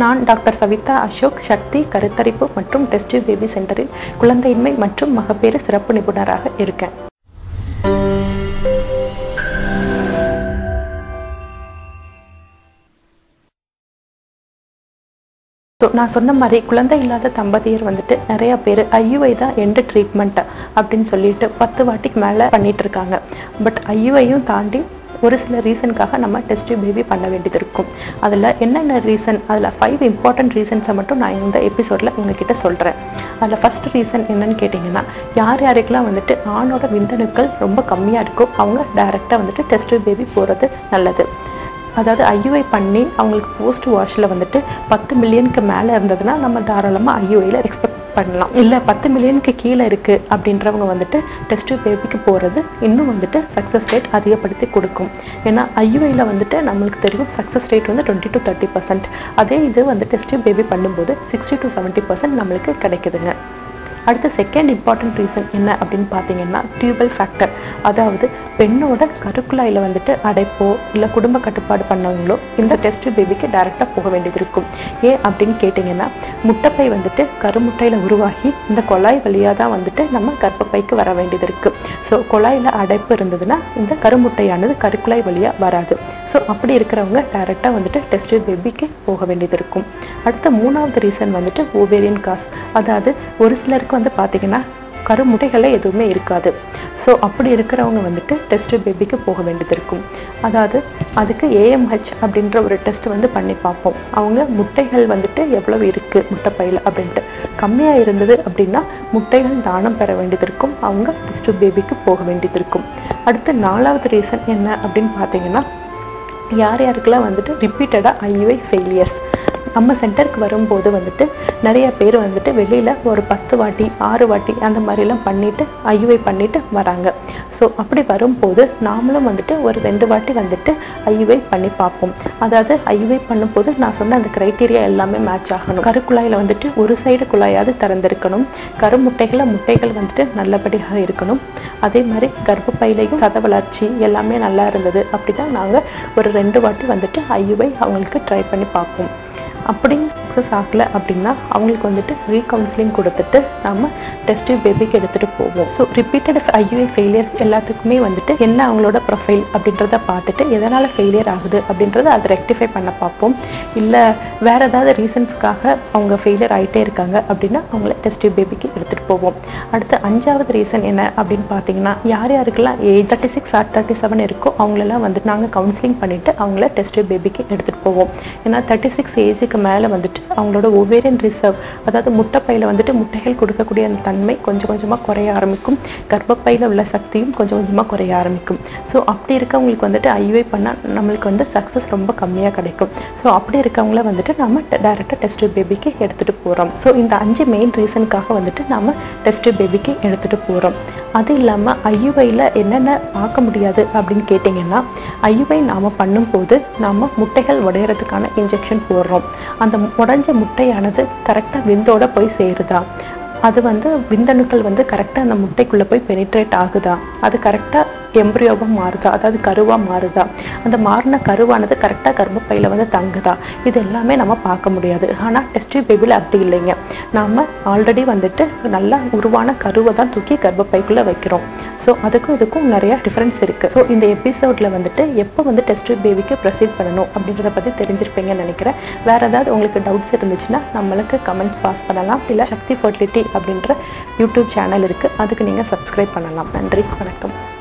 நான் டாக்டர் சவிதா அசோக் சக்தி கருத்தரிப்பு மற்றும் டெஸ்ட்யூப் பேபி சென்டரில் குழந்தையின்மை மற்றும் மகப்பேறு சிறப்பு நிபுணராக இருக்கேன். ஸோ நான் சொன்ன மாதிரி குழந்தை இல்லாத தம்பதியர் வந்துட்டு நிறையா பேர் ஐயுஐ தான் எண்டு ட்ரீட்மெண்ட் அப்படின்னு சொல்லிட்டு 10 வாட்டிக்கு மேலே பண்ணிட்டு இருக்காங்க. பட் ஐயுஐயும் தாண்டி ஒரு சில ரீசனுக்காக நம்ம டெஸ்ட்யூப் பேபி பண்ண வேண்டியது இருக்கும். அதில் என்னென்ன ரீசன், அதில் 5 இம்பார்ட்டன்ட் ரீசன்ஸை மட்டும் நான் இந்த எபிசோடில் உங்ககிட்ட சொல்கிறேன். அதில் ஃபர்ஸ்ட் ரீசன் என்னன்னு கேட்டிங்கன்னா, யாருக்கெல்லாம் வந்துட்டு ஆணோட விந்தணுக்கள் ரொம்ப கம்மியாக இருக்கோ அவங்க டைரெக்டாக வந்துட்டு டெஸ்ட்யூப் பேபி போகிறது நல்லது. அதாவது ஐயுஐ பண்ணி அவங்களுக்கு போஸ்ட் வாஷில் வந்துட்டு 10 மில்லியனுக்கு மேலே இருந்ததுன்னா நம்ம தாராளமாக ஐயுஐயில் எக்ஸ்பெக்ட் பண்ணலாம். இல்லை 10 மில்லியனுக்கு கீழே இருக்குது அப்படின்றவங்க வந்துட்டு டெஸ்ட்யூப் பேபிக்கு போகிறது இன்னும் வந்துட்டு சக்ஸஸ் ரேட் அதிகப்படுத்தி கொடுக்கும். ஏன்னா ஐயுஐயில் வந்துட்டு நம்மளுக்கு தெரியும் சக்ஸஸ் ரேட் வந்து 20 to 30%. அதே இது வந்து டெஸ்ட்யூப் பேபி பண்ணும்போது 60 to 70% நம்மளுக்கு கிடைக்குதுங்க. அடுத்த செகண்ட் இம்பார்ட்டன்ட் ரீசன் என்ன அப்படின்னு பார்த்தீங்கன்னா, டியூபல் ஃபேக்டர். அதாவது பெண்ணோட கருக்குழாயில் வந்துட்டு அடைப்போ இல்லை குடும்ப கட்டுப்பாடு பண்ணவங்களோ இந்த டெஸ்ட்யூப் பேபிக்கு டைரெக்டாக போக வேண்டியது இருக்கும். ஏன் அப்படின்னு கேட்டிங்கன்னா, முட்டைப்பை வந்துட்டு கருமுட்டையில் உருவாகி இந்த குழாய் வழியாக தான் வந்துட்டு நம்ம கர்ப்பப்பைக்கு வர வேண்டியது இருக்குது. ஸோ குழாயில் அடைப்பு இருந்ததுன்னா இந்த கருமுட்டையானது கருக்குழாய் வழியாக வராது. ஸோ அப்படி இருக்கிறவங்க டைரெக்டாக வந்துட்டு டெஸ்ட்யூப் பேபிக்கு போக வேண்டியது இருக்கும். அடுத்த மூணாவது ரீசன் வந்துட்டு ஓவேரியன் காஸ். அதாவது ஒரு சிலருக்கு வந்து பார்த்திங்கன்னா கருமுட்டைகளே எதுவுமே இருக்காது. ஸோ அப்படி இருக்கிறவங்க வந்துட்டு டெஸ்ட்யூப் பேபிக்கு போக வேண்டியது இருக்கும். அதாவது அதுக்கு AMH அப்படின்ற ஒரு டெஸ்ட் வந்து பண்ணி பார்ப்போம். அவங்க முட்டைகள் வந்துட்டு எவ்வளவு இருக்குது முட்டைப்பையில் அப்படின்ட்டு கம்மியாக இருந்தது அப்படின்னா முட்டைகள் தானம் பெற வேண்டியது இருக்கும். அவங்க டெஸ்ட்யூப் பேபிக்கு போக வேண்டியது இருக்கும். அடுத்து நாலாவது ரீசன் என்ன அப்படின்னு பார்த்தீங்கன்னா, யாருக்கெல்லாம் வந்துட்டு ரிப்பீட்டடாக IUI ஃபெயிலியர்ஸ். நம்ம சென்டருக்கு வரும்போது வந்துட்டு நிறைய பேர் வந்துட்டு வெளியில் ஒரு 10 வாட்டி 6 வாட்டி அந்த மாதிரிலாம் பண்ணிவிட்டு ஐயுஐ பண்ணிவிட்டு வராங்க. ஸோ அப்படி வரும்போது நாமளும் வந்துட்டு ஒரு 2 வாட்டி வந்துட்டு ஐயுஐ பண்ணி பார்ப்போம். அதாவது ஐயுஐ பண்ணும்போது நான் சொன்ன அந்த க்ரைட்டீரியா எல்லாமே மேட்ச் ஆகணும். கருக்குழாயில் வந்துட்டு ஒரு சைடு குழாயாவது திறந்திருக்கணும், முட்டைகள் வந்துட்டு நல்லபடியாக இருக்கணும், அதே மாதிரி கர்ப்பப்பையிலையும் சத வளர்ச்சி எல்லாமே நல்லா இருந்தது. அப்படி தான் நாங்கள் ஒரு 2 வாட்டி வந்துட்டு ஐயுஐ அவங்களுக்கு ட்ரை பண்ணி பார்ப்போம். அப்படியும் சக்ஸஸ் ஆகலை அப்படின்னா அவங்களுக்கு வந்துட்டு ரீகவுன்சிலிங் கொடுத்துட்டு நம்ம டெஸ்ட்யூப் பேபிக்கு எடுத்துகிட்டு போவோம். ஸோ ரிப்பீட்டட் ஐயுஐ ஃபெயிலியர்ஸ் எல்லாத்துக்குமே வந்துட்டு என்ன அவங்களோட ப்ரொஃபைல் அப்படின்றத பார்த்துட்டு எதனால் ஃபெயிலியர் ஆகுது அப்படின்றத அதை ரெக்டிஃபை பண்ண பார்ப்போம். இல்லை வேறு ஏதாவது ரீசன்ஸ்க்காக அவங்க ஃபெயிலியர் ஆகிட்டே இருக்காங்க அப்படின்னா அவங்கள டெஸ்ட்யூப் பேபிக்கு எடுத்துகிட்டு போவோம். அடுத்து 5வது ரீசன் என்ன அப்படின்னு பார்த்தீங்கன்னா, யாருக்கெல்லாம் ஏஜ் 36 or 37 இருக்கோ அவங்களெல்லாம் வந்துட்டு நாங்கள் கவுன்சிலிங் பண்ணிவிட்டு அவங்கள டெஸ்ட்யூப் பேபிக்கு எடுத்துகிட்டு போவோம். ஏன்னா 36 ஏஜ் மேல வந்துட்டு அவங்களோட ஓவேரியன் ரிசர்வ், அதாவது முட்டைப்பையில வந்துட்டு முட்டைகள் கொடுக்கக்கூடிய அந்த தன்மை கொஞ்சம் கொஞ்சமா குறைய ஆரம்பிக்கும், கர்ப்பப்பையில உள்ள சக்தியும் கொஞ்சம் கொஞ்சமா குறைய ஆரம்பிக்கும். ஸோ அப்படி இருக்கவங்களுக்கு வந்துட்டு ஐயுஐ பண்ணா நம்மளுக்கு வந்து சக்சஸ் ரொம்ப கம்மியா கிடைக்கும். ஸோ அப்படி இருக்கவங்கள வந்துட்டு நம்ம டைரக்டா டெஸ்ட்யூப் பேபிக்கு எடுத்துட்டு போறோம். ஸோ இந்த 5 மெயின் ரீசனுக்காக வந்துட்டு நாம டெஸ்ட்யூப் பேபிக்கு எடுத்துட்டு போறோம். அது இல்லாமல் ஐயுஐயில் என்னென்ன பார்க்க முடியாது அப்படின்னு கேட்டிங்கன்னா, ஐயுஐ நாம் பண்ணும்போது நாம் முட்டைகள் உடையிறதுக்கான இன்ஜெக்ஷன் போடுறோம். அந்த உடஞ்ச முட்டையானது கரெக்டாக விந்தோட போய் சேருதா, அது வந்து விந்தணுக்கள் வந்து கரெக்டாக அந்த முட்டைக்குள்ளே போய் பெனிட்ரேட் ஆகுதா, அது கரெக்டாக எம்ப்ரியோவாக மாறுதா, அதாவது கருவாக மாறுதா, அந்த மாறின கருவானது கரெக்டாக கர்ப்பப்பையில் வந்து தங்குதா, இது எல்லாமே நம்ம பார்க்க முடியாது. ஆனால் டெஸ்ட்யூப் பேபியில் அப்படி இல்லைங்க. நாம் ஆல்ரெடி வந்துட்டு நல்லா உருவான கருவை தான் தூக்கி கர்ப்பப்பைக்குள்ளே வைக்கிறோம். ஸோ அதுக்கும் இதுக்கும் நிறையா டிஃப்ரென்ஸ் இருக்குது. ஸோ இந்த எபிசோடில் வந்துட்டு எப்போ வந்து டெஸ்ட்யூப் பேபிக்கு ப்ரொசீட் பண்ணணும் அப்படின்றத பற்றி தெரிஞ்சிருப்பீங்கன்னு நினைக்கிறேன். வேறு ஏதாவது உங்களுக்கு டவுட்ஸ் இருந்துச்சுன்னா நம்மளுக்கு கமெண்ட்ஸ் பாஸ் பண்ணலாம். இல்லை சக்தி ஃபெர்டிலிட்டி அப்படின்ற யூடியூப் சேனல் இருக்குது, அதுக்கு நீங்கள் சப்ஸ்கிரைப் பண்ணலாம். நன்றி, வணக்கம்.